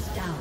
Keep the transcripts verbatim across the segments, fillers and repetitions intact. Shut down.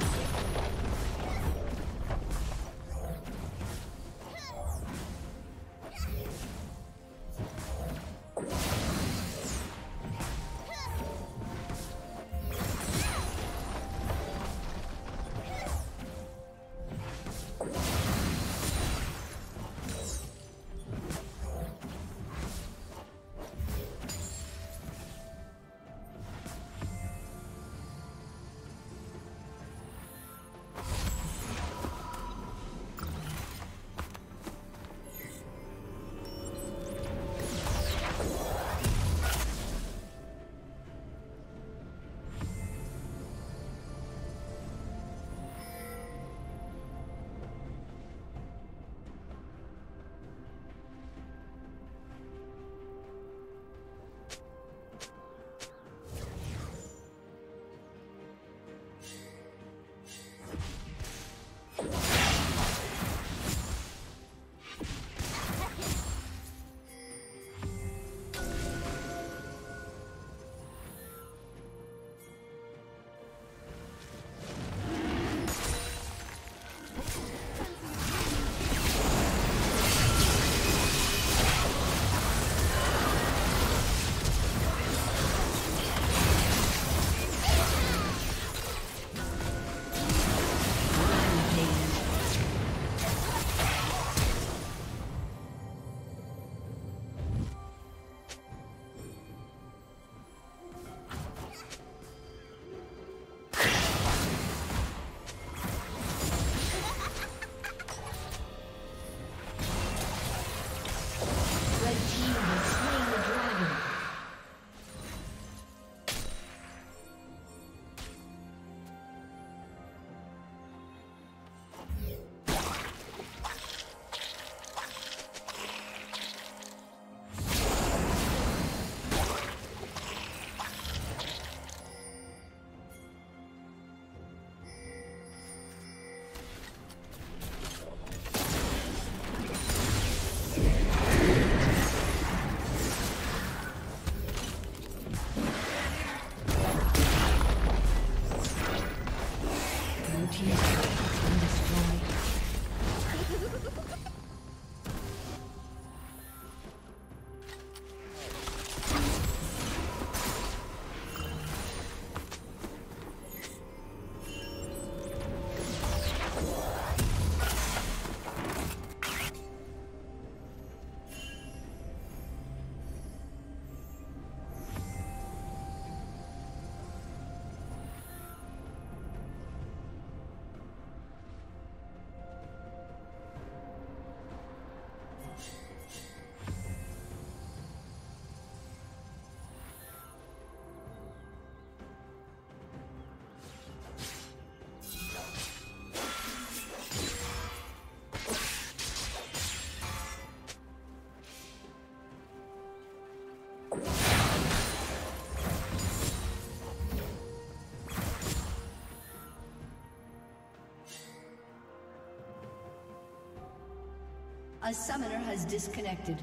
A summoner has disconnected.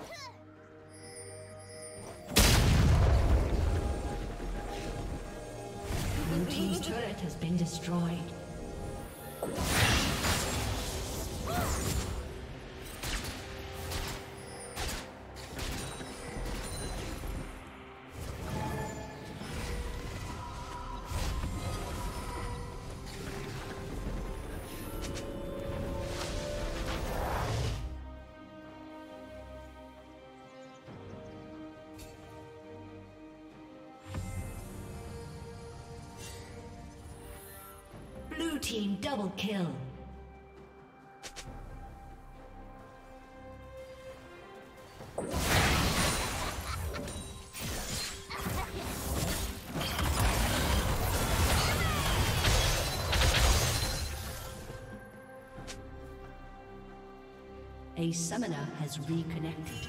Blue team's turret has been destroyed. Team double kill. A summoner has reconnected.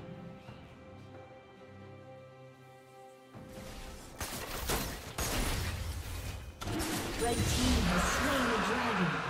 Red team has slain the dragon.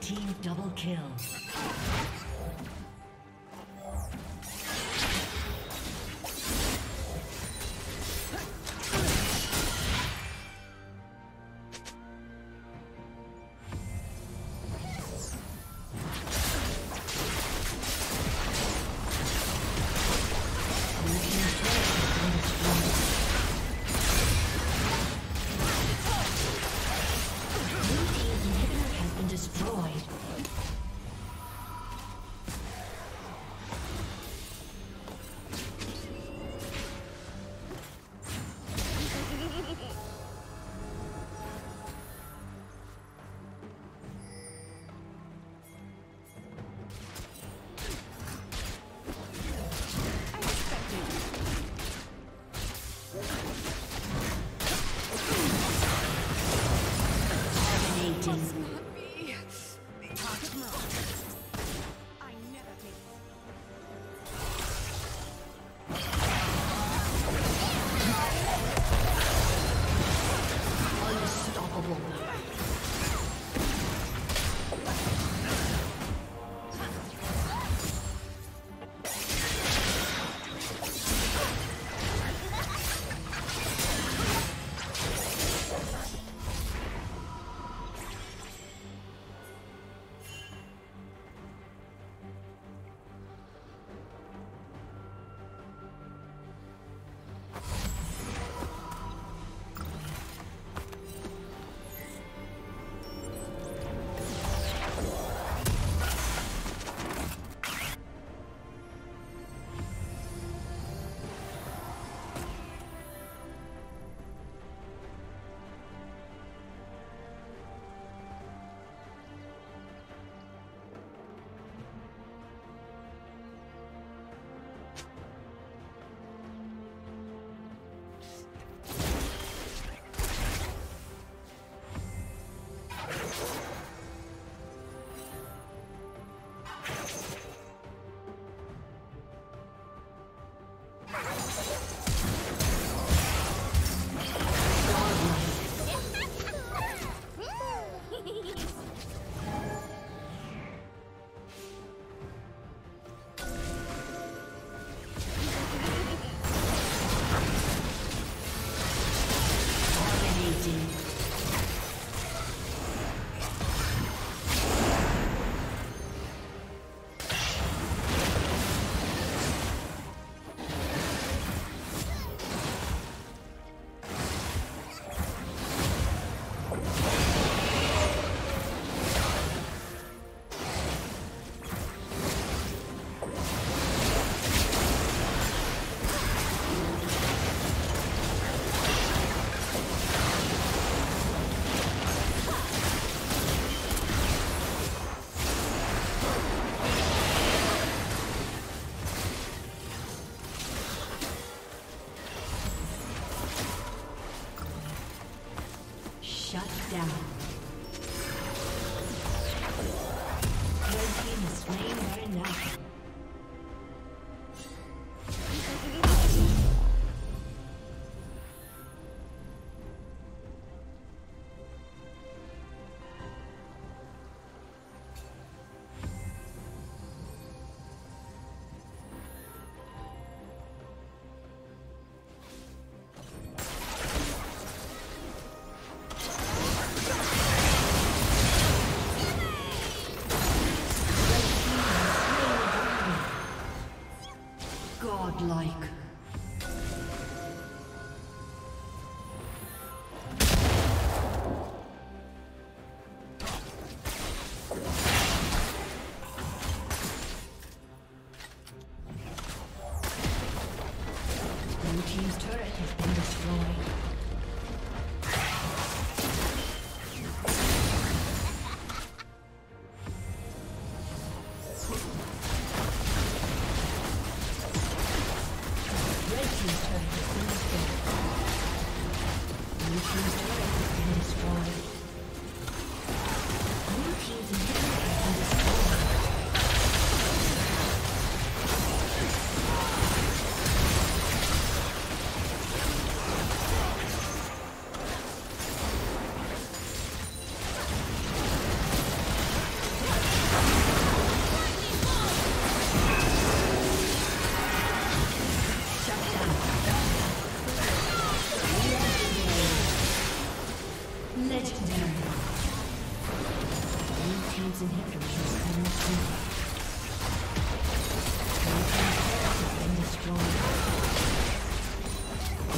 Team double kill. Destroyed. down. Red team is slain by now. Like. Blue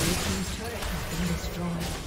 team's turret has been destroyed.